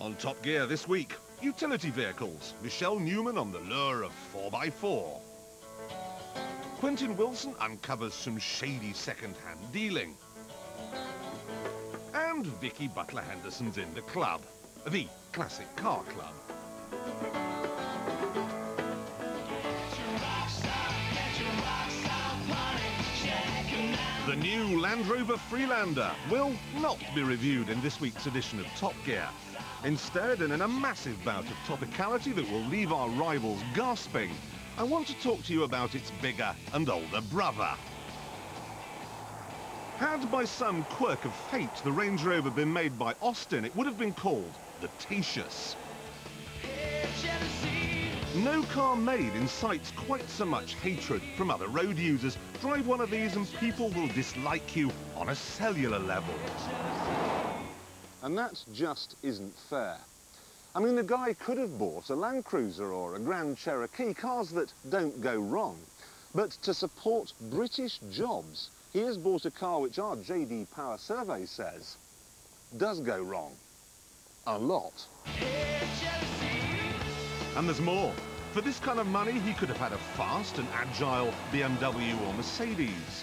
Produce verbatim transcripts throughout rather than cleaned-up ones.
On Top Gear this week, utility vehicles, Michelle Newman on the lure of four by four. Quentin Wilson uncovers some shady second-hand dealing. And Vicky Butler Henderson's in the club, the Classic Car Club. The new Land Rover Freelander will not be reviewed in this week's edition of Top Gear. Instead, and in a massive bout of topicality that will leave our rivals gasping, I want to talk to you about its bigger and older brother. Had by some quirk of fate the Range Rover been made by Austin, it would have been called the Tatius. No car made incites quite so much hatred from other road users. Drive one of these and people will dislike you on a cellular level. And that just isn't fair. I mean, the guy could have bought a Land Cruiser or a Grand Cherokee, cars that don't go wrong. But to support British jobs, he has bought a car which our J D Power Survey says does go wrong. A lot. And there's more. For this kind of money, he could have had a fast and agile B M W or Mercedes.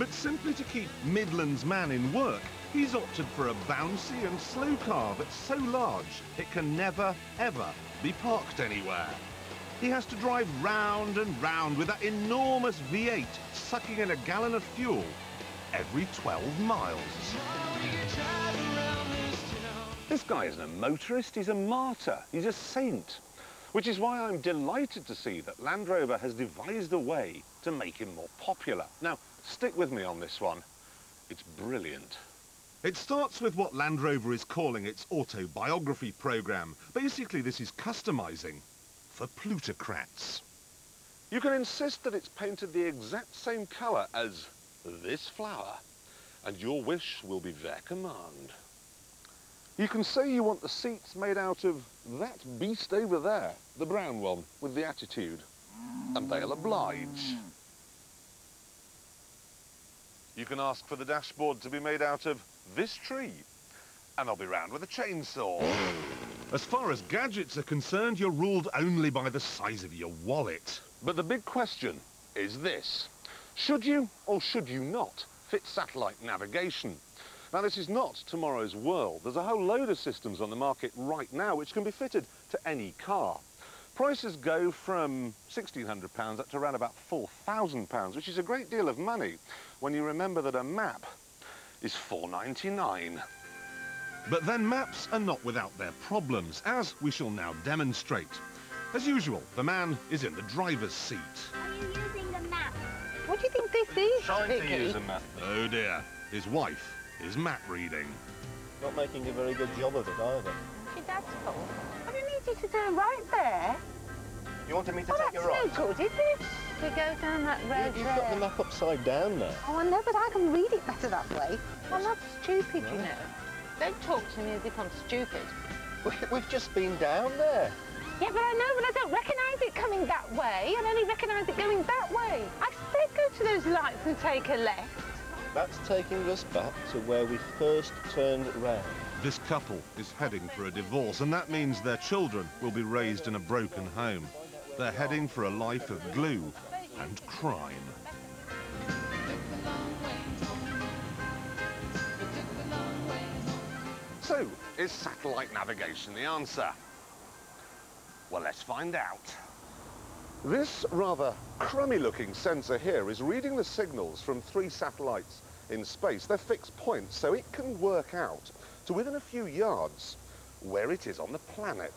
But simply to keep Midland's man in work, he's opted for a bouncy and slow car that's so large it can never, ever be parked anywhere. He has to drive round and round with that enormous V eight sucking in a gallon of fuel every twelve miles. This guy isn't a motorist, he's a martyr, he's a saint. Which is why I'm delighted to see that Land Rover has devised a way to make him more popular. Now, stick with me on this one. It's brilliant. It starts with what Land Rover is calling its Autobiography programme. Basically, this is customising for plutocrats. You can insist that it's painted the exact same colour as this flower, and your wish will be their command. You can say you want the seats made out of that beast over there, the brown one, with the attitude, and they'll oblige. You can ask for the dashboard to be made out of this tree, and I'll be round with a chainsaw. As far as gadgets are concerned, you're ruled only by the size of your wallet. But the big question is this. Should you or should you not fit satellite navigation? Now, this is not tomorrow's world. There's a whole load of systems on the market right now which can be fitted to any car. Prices go from sixteen hundred pounds up to around about four thousand pounds, which is a great deal of money when you remember that a map is four pounds ninety-nine. But then maps are not without their problems, as we shall now demonstrate. As usual, the man is in the driver's seat. Are you using the map? What do you think this is? Trying to use a map. Oh dear, his wife is map reading. Not making a very good job of it either. Gee, that's cool. I didn't need you to do right there. You wanted me to oh, take you right? Oh, that's no good, is it? We go down that road you, You've there. got the map upside down there. Oh, I know, but I can read it better that way. Well, that's stupid, no. you know. Don't talk to me as if I'm stupid. We, we've just been down there. Yeah, but I know, but I don't recognise it coming that way. I only recognise it going that way. I said go to those lights and take a left. That's taking us back to where we first turned round. This couple is heading for a divorce, and that means their children will be raised in a broken home. They're heading for a life of glue and crime. So, is satellite navigation the answer? Well, let's find out. This rather crummy-looking sensor here is reading the signals from three satellites in space. They're fixed points, so it can work out to within a few yards where it is on the planet.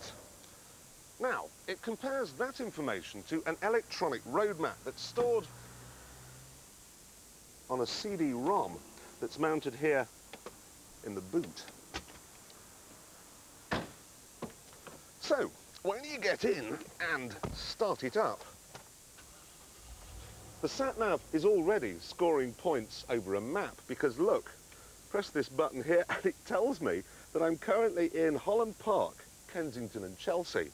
Now, it compares that information to an electronic road map that's stored on a C D ROM that's mounted here in the boot. So, when you get in and start it up, the sat-nav is already scoring points over a map because, look, press this button here and it tells me that I'm currently in Holland Park, Kensington and Chelsea.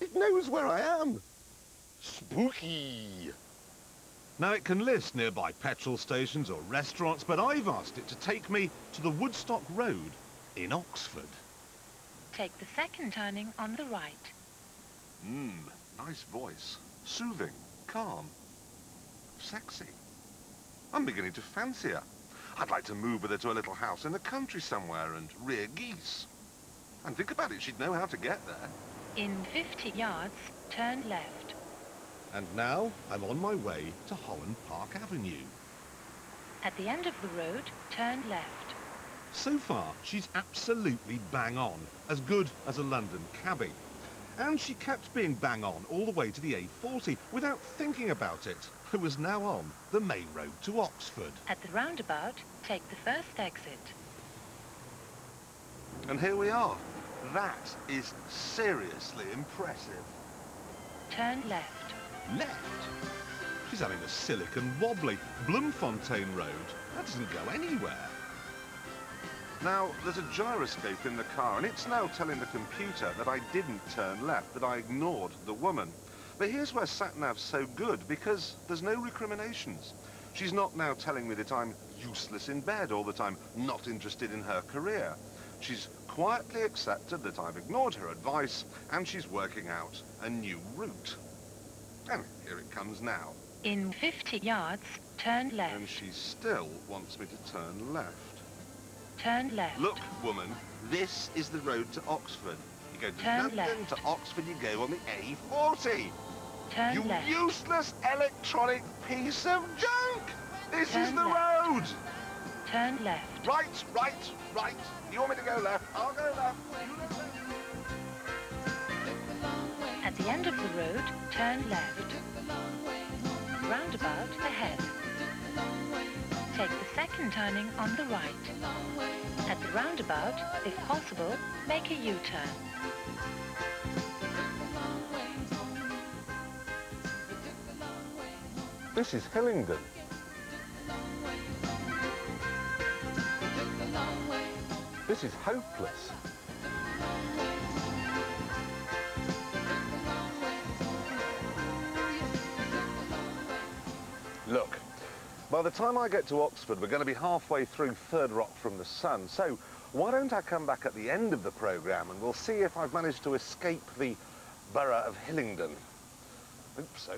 It knows where I am. Spooky. Now, it can list nearby petrol stations or restaurants, but I've asked it to take me to the Woodstock Road in Oxford. Take the second turning on the right. Mmm, nice voice. Soothing, calm, sexy. I'm beginning to fancy her. I'd like to move with her to a little house in the country somewhere and rear geese. And think about it, she'd know how to get there. In fifty yards, turn left. And now I'm on my way to Holland Park Avenue. At the end of the road, turn left. So far, she's absolutely bang on, as good as a London cabbie. And she kept being bang on all the way to the A forty without thinking about it. It was now on the main road to Oxford. At the roundabout, take the first exit. And here we are. That is seriously impressive. Turn left. Left? She's having a silicon wobbly. Bloemfontein Road. That doesn't go anywhere. Now, there's a gyroscope in the car, and it's now telling the computer that I didn't turn left, that I ignored the woman. But here's where sat-nav's so good, because there's no recriminations. She's not now telling me that I'm useless in bed or that I'm not interested in her career. She's quietly accepted that I've ignored her advice, and she's working out a new route. And here it comes now. In fifty yards, turn left. And she still wants me to turn left. Turn left. Look, woman, this is the road to Oxford. You go to Turn London, left. to Oxford you go on the A forty. Turn you left. You useless electronic piece of junk! This Turn is the left. road! Turn left. Right, right, right. You want me to go left? I'll go left. At the end of the road, turn left. Roundabout ahead. Take the second turning on the right. At the roundabout, if possible, make a U-turn. This is Hillingdon. This is hopeless. Look. By the time I get to Oxford, we're going to be halfway through Third Rock from the Sun, so why don't I come back at the end of the programme and we'll see if I've managed to escape the borough of Hillingdon. Hope so.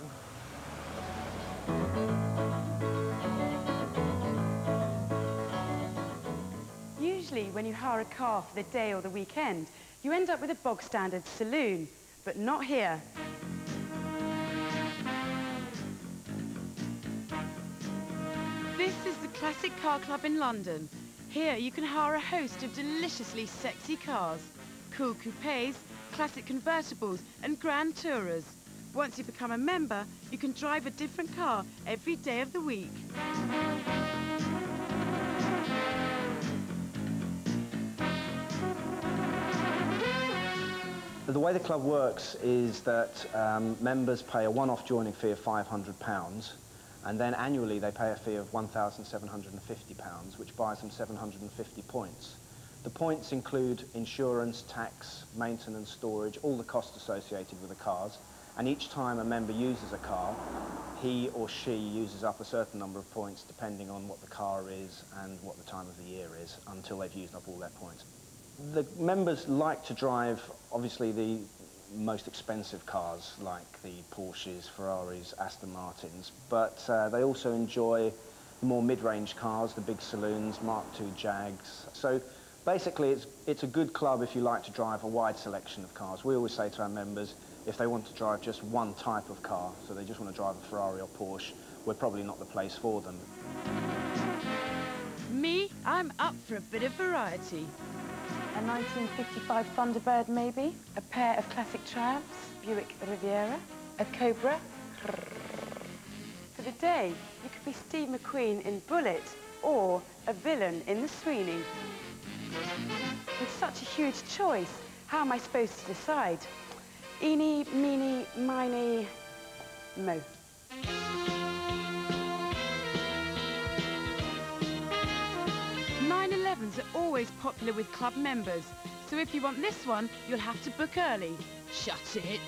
Usually when you hire a car for the day or the weekend, you end up with a bog-standard saloon, but not here. This is the Classic Car Club in London. Here you can hire a host of deliciously sexy cars, cool coupes, classic convertibles and grand tourers. Once you become a member, you can drive a different car every day of the week. The way the club works is that um, members pay a one-off joining fee of five hundred pounds. And then annually they pay a fee of one thousand seven hundred and fifty pounds, which buys them seven hundred and fifty points. The points include insurance, tax, maintenance, storage, all the costs associated with the cars. And each time a member uses a car, he or she uses up a certain number of points depending on what the car is and what the time of the year is, until they've used up all their points. The members like to drive, obviously, the most expensive cars like the Porsches, Ferraris, Aston Martins, but uh, they also enjoy more mid-range cars, the big saloons, Mark two Jags. So basically it's, it's a good club if you like to drive a wide selection of cars. We always say to our members, if they want to drive just one type of car, so they just want to drive a Ferrari or Porsche, we're probably not the place for them. Me, I'm up for a bit of variety. A nineteen fifty-five Thunderbird, maybe. A pair of classic Triumphs, Buick Riviera, a Cobra. For the day, you could be Steve McQueen in Bullet or a villain in The Sweeney. With such a huge choice, how am I supposed to decide? Eeny, meeny, miny, mo. nine elevens are always popular with club members, so if you want this one, you'll have to book early. Shut it!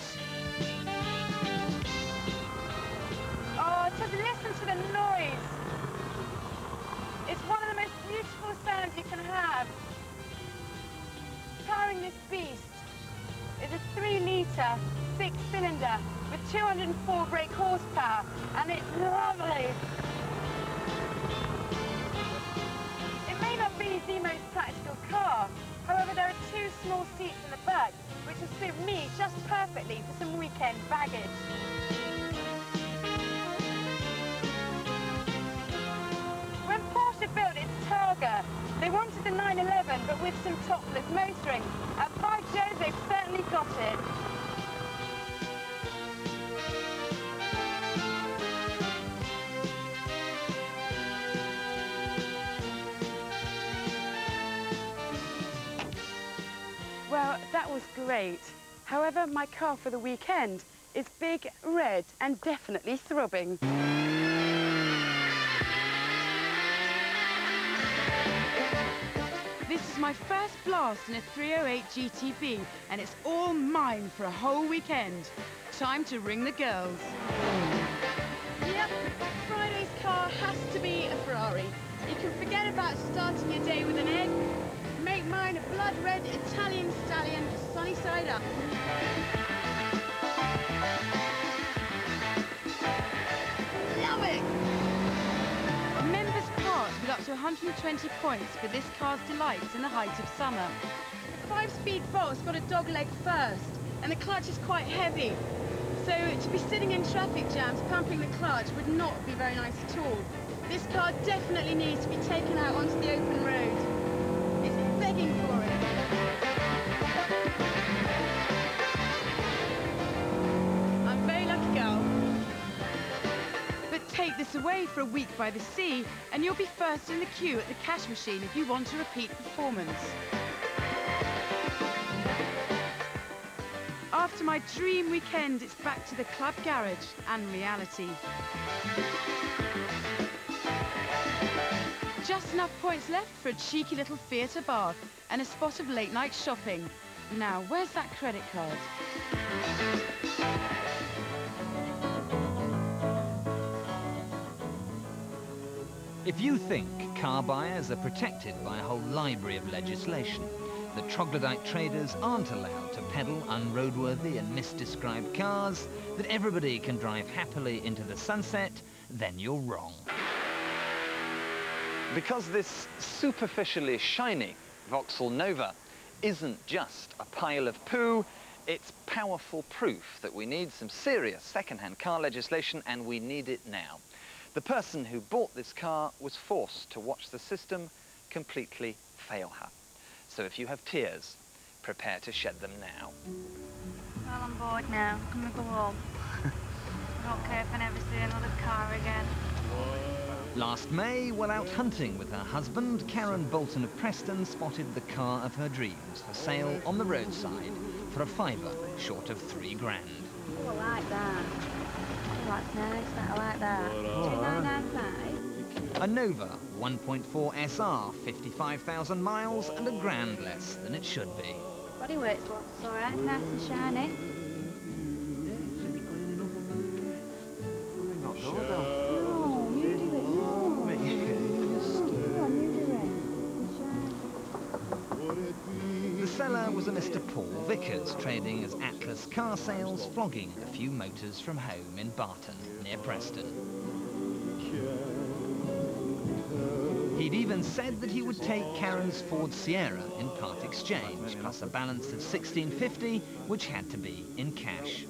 Oh, just listen to the noise! It's one of the most beautiful sounds you can have. Tiring this beast is a three litre, six-cylinder with two hundred and four brake horsepower, and it's lovely. It may not be the most practical car, however there are two small seats in the back, which will suit me just perfectly for some weekend baggage. When Porsche built its Targa, they wanted the nine eleven but with some topless motoring, and by Jove, they've certainly got it. Well, that was great. However, my car for the weekend is big, red, and definitely throbbing. This is my first blast in a three oh eight G T B, and it's all mine for a whole weekend. Time to ring the girls. Yep, Friday's car has to be a Ferrari. You can forget about starting your day with an egg. Make mine a blood red Italian stallion, sunny side up. Love it! With up to one hundred and twenty points for this car's delights in the height of summer. The five-speed bolt's got a dog leg first, and the clutch is quite heavy. So to be sitting in traffic jams pumping the clutch would not be very nice at all. This car definitely needs to be taken out onto the open road. It's begging for it. I'm a very lucky girl. Take this away for a week by the sea, and you'll be first in the queue at the cash machine if you want to repeat performance. After my dream weekend, it's back to the club garage and reality. Just enough points left for a cheeky little theatre bath and a spot of late-night shopping. Now, where's that credit card? If you think car buyers are protected by a whole library of legislation, that troglodyte traders aren't allowed to peddle unroadworthy and misdescribed cars, that everybody can drive happily into the sunset, then you're wrong. Because this superficially shiny Vauxhall Nova isn't just a pile of poo, it's powerful proof that we need some serious second-hand car legislation, and we need it now. The person who bought this car was forced to watch the system completely fail her. So if you have tears, prepare to shed them now. Well, I'm bored now. Can we go home? I don't care if I never see another car again. Last May, while out hunting with her husband, Karen Bolton of Preston spotted the car of her dreams for sale on the roadside for a fiver short of three grand. Oh, I like that. That's nice, that, I like that. two nine nine five. A Nova one point four S R, fifty-five thousand miles and a grand less than it should be. Bodywork's looks all right, nice and shiny. Not sure. No, you do it, no. Come on, you do it. The seller was a Mister Paul Vickers, trading as Atlas Car Sales, flogging a few motors from home in Barton, near Preston. He'd even said that he would take Karen's Ford Sierra in part exchange, plus a balance of sixteen fifty, which had to be in cash.